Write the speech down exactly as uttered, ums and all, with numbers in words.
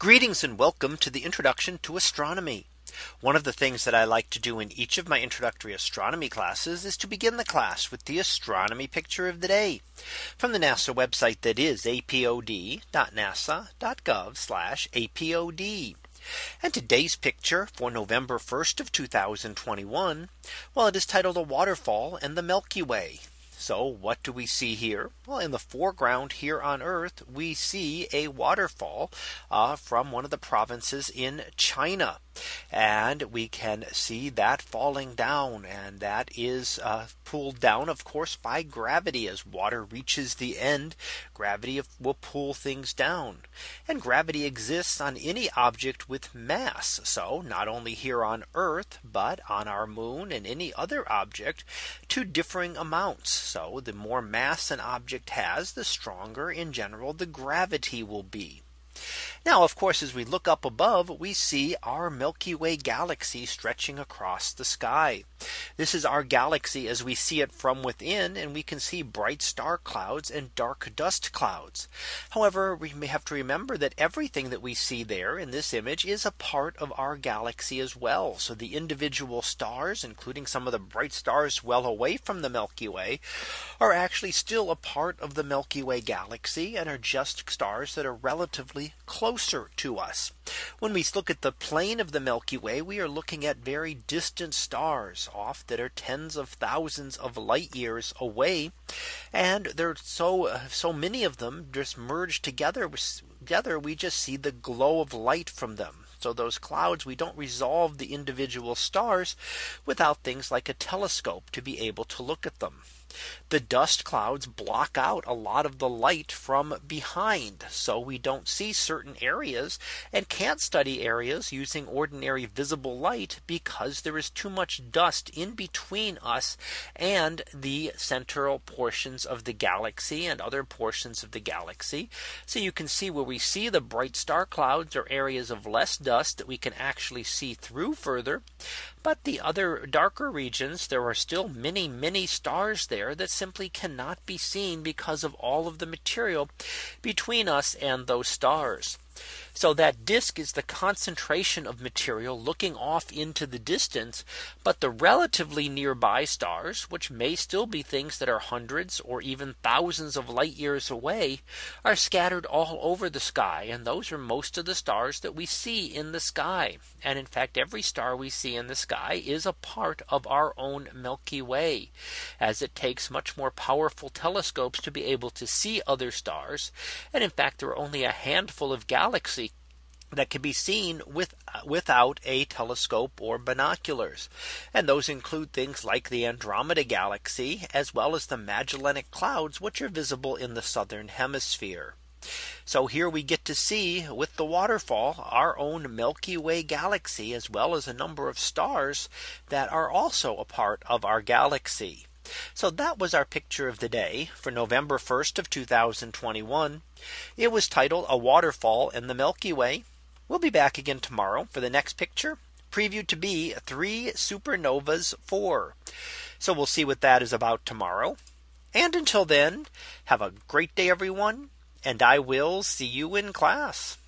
Greetings and welcome to the introduction to astronomy. One of the things that I like to do in each of my introductory astronomy classes is to begin the class with the astronomy picture of the day from the NASA website, that is apod dot nasa dot gov slash apod. And today's picture for November first of two thousand twenty-one, well, it is titled A Waterfall and the Milky Way. So what do we see here? Well, in the foreground here on Earth, we see a waterfall uh, from one of the provinces in China. And we can see that falling down, and that is uh, pulled down, of course, by gravity. As water reaches the end, gravity will pull things down, and gravity exists on any object with mass. So not only here on Earth, but on our moon and any other object, to differing amounts. So the more mass an object has, the stronger in general the gravity will be. Now, of course, as we look up above, we see our Milky Way galaxy stretching across the sky. This is our galaxy as we see it from within, and we can see bright star clouds and dark dust clouds. However, we may have to remember that everything that we see there in this image is a part of our galaxy as well. So the individual stars, including some of the bright stars well away from the Milky Way, are actually still a part of the Milky Way galaxy and are just stars that are relatively close closer to us. When we look at the plane of the Milky Way, we are looking at very distant stars off that are tens of thousands of light years away, and there are so so many of them just merged together together we just see the glow of light from them. So those clouds, we don't resolve the individual stars without things like a telescope to be able to look at them. The dust clouds block out a lot of the light from behind, so we don't see certain areas and can't study areas using ordinary visible light because there is too much dust in between us and the central portions of the galaxy and other portions of the galaxy. So you can see where we see the bright star clouds or areas of less dust that we can actually see through further. But the other darker regions, there are still many, many stars there that simply cannot be seen because of all of the material between us and those stars. So that disk is the concentration of material looking off into the distance, but the relatively nearby stars, which may still be things that are hundreds or even thousands of light years away, are scattered all over the sky, and those are most of the stars that we see in the sky. And in fact, every star we see in the sky is a part of our own Milky Way, as it takes much more powerful telescopes to be able to see other stars. And in fact, there are only a handful of galaxies that can be seen with without a telescope or binoculars, and those include things like the Andromeda galaxy, as well as the Magellanic clouds, which are visible in the southern hemisphere. So here we get to see with the waterfall our own Milky Way galaxy, as well as a number of stars that are also a part of our galaxy. So that was our picture of the day for November first of two thousand twenty-one. It was titled A Waterfall and the Milky Way. We'll be back again tomorrow for the next picture, previewed to be three supernovas four. So we'll see what that is about tomorrow. And until then, have a great day, everyone, and I will see you in class.